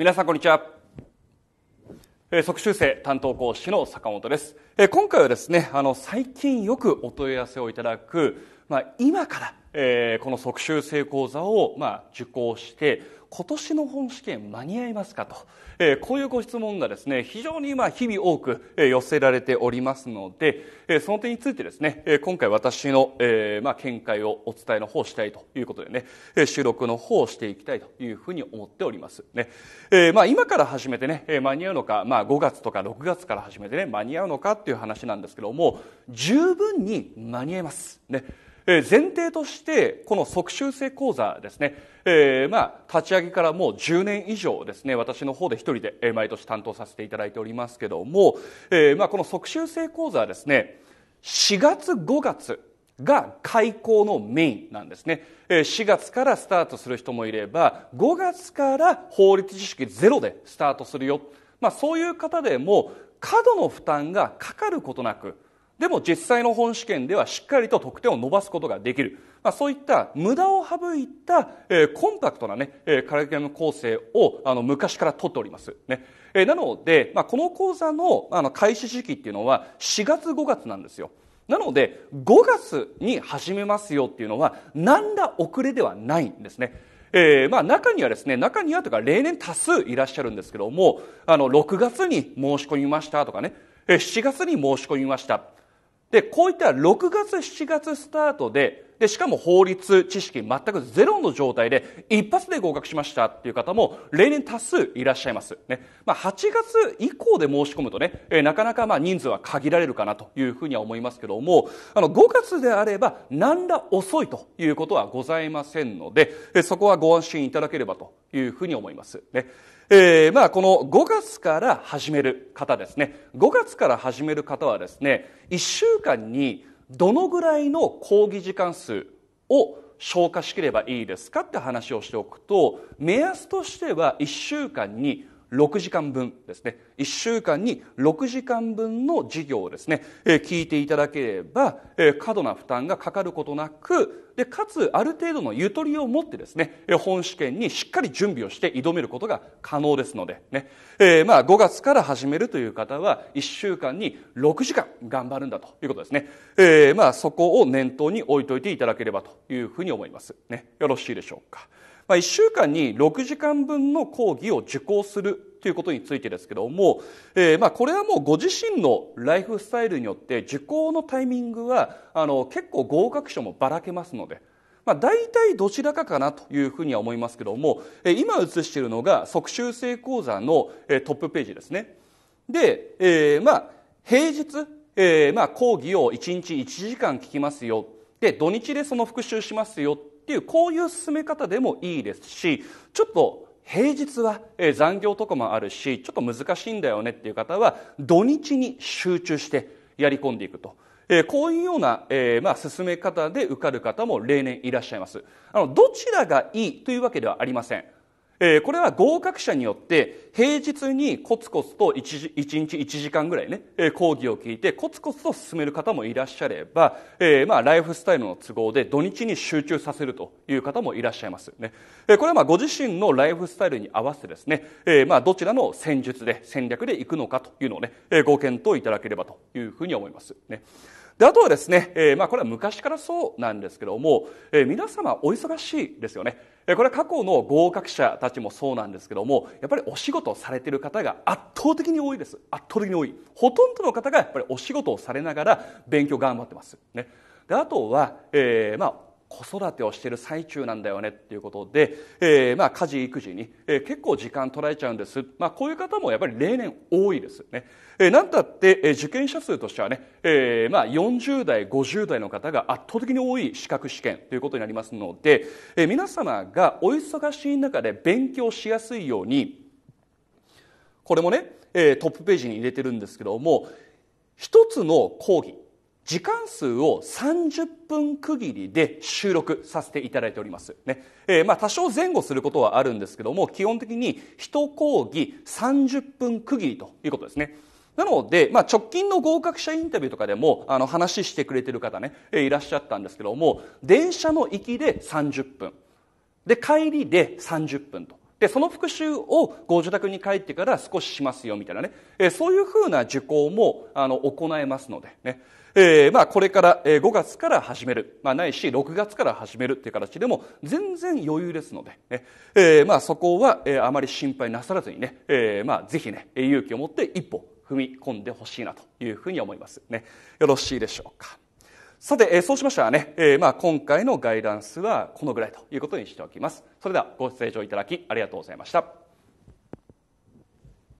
皆さんこんにちは。即習生担当講師の坂本です。今回はですね、最近よくお問い合わせをいただく、今から、この即習生講座を、受講して今年の本試験間に合いますかと、こういうご質問がですね、非常に日々多く寄せられておりますので、その点についてですね、今回私の、見解をお伝えの方したいということでね、収録の方をしていきたいというふうに思っておりますね。今から始めてね、間に合うのか、5月とか6月から始めてね、間に合うのかっていう話なんですけども、十分に間に合いますね。前提としてこの即習生講座ですね、立ち上げからもう10年以上ですね、私の方で一人で毎年担当させていただいておりますけども、この即習生講座はですね、4月5月が開講のメインなんですね。4月からスタートする人もいれば、5月から法律知識ゼロでスタートするよ、そういう方でも過度の負担がかかることなく、でも実際の本試験ではしっかりと得点を伸ばすことができる、そういった無駄を省いた、コンパクトなね、カリキュラム構成を昔から取っておりますね。なので、この講座の開始時期っていうのは4月5月なんですよ。なので5月に始めますよっていうのは何ら遅れではないんですね。中にはですね、とか例年多数いらっしゃるんですけども、6月に申し込みましたとかね、7月に申し込みました。で、こういった6月7月スタートで、しかも法律知識全くゼロの状態で一発で合格しましたっていう方も例年多数いらっしゃいますね。8月以降で申し込むとね、なかなか人数は限られるかなというふうには思いますけども、5月であれば何ら遅いということはございませんので、そこはご安心いただければというふうに思いますね。この5月から始める方ですね。5月から始める方はですね、1週間にどのぐらいの講義時間数を消化しければいいですかって話をしておくと、目安としては1週間に6時間分ですね。1週間に6時間分の授業をですね、聞いていただければ、過度な負担がかかることなく、でかつある程度のゆとりを持ってですね、本試験にしっかり準備をして挑めることが可能ですのでね。5月から始めるという方は1週間に6時間頑張るんだということですね。そこを念頭に置いといていただければというふうに思いますね。よろしいでしょうか。1週間に6時間分の講義を受講するということについてですけども、これはもうご自身のライフスタイルによって受講のタイミングは結構合格者もばらけますので、大体どちらかかなというふうには思いますけども、今映しているのが即習生講座のトップページですね。で、平日、講義を1日1時間聞きますよ、で土日でその復習しますよっていう、こういう進め方でもいいですし、ちょっと平日は残業とかもあるしちょっと難しいんだよねっていう方は土日に集中してやり込んでいくと、こういうような進め方で受かる方も例年いらっしゃいます。どちらがいいというわけではありません。これは合格者によって平日にコツコツと1日1時間ぐらいね、講義を聞いてコツコツと進める方もいらっしゃれば、ライフスタイルの都合で土日に集中させるという方もいらっしゃいますね。これはご自身のライフスタイルに合わせてですね、どちらの戦術で戦略でいくのかというのをね、ご検討いただければというふうに思いますね。で、あとはですね、これは昔からそうなんですけども、皆様お忙しいですよね。これは過去の合格者たちもそうなんですけども、やっぱりお仕事をされている方が圧倒的に多いです。圧倒的に多い。ほとんどの方がやっぱりお仕事をされながら勉強頑張ってますね。で、あとは、子育てをしている最中なんだよねっていうことで、家事育児に、結構時間取られちゃうんです。こういう方もやっぱり例年多いですね。なんたって、受験者数としてはね、40代50代の方が圧倒的に多い資格試験ということになりますので、皆様がお忙しい中で勉強しやすいように、これもね、トップページに入れてるんですけども、一つの講義時間数を30分区切りで収録させていただいておりますね。多少前後することはあるんですけども、基本的に1講義30分区切りということですね。なので、直近の合格者インタビューとかでも話してくれてる方ね、いらっしゃったんですけども、電車の行きで30分で帰りで30分と、でその復習をご自宅に帰ってから少ししますよみたいなね、そういうふうな受講も行えますのでね、これから5月から始める、ないし6月から始めるっていう形でも全然余裕ですので、ね、そこはあまり心配なさらずにね、ぜひね勇気を持って一歩踏み込んでほしいなというふうに思いますね。よろしいでしょうか。さて、そうしましたらね、今回のガイダンスはこのぐらいということにしておきます。それではご清聴いただきありがとうございました。